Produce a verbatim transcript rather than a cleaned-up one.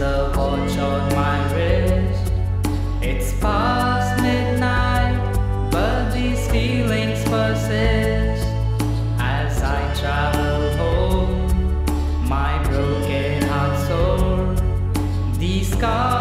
There's a watch on my wrist. It's past midnight, but these feelings persist. As I travel home, my broken heart sore. These scars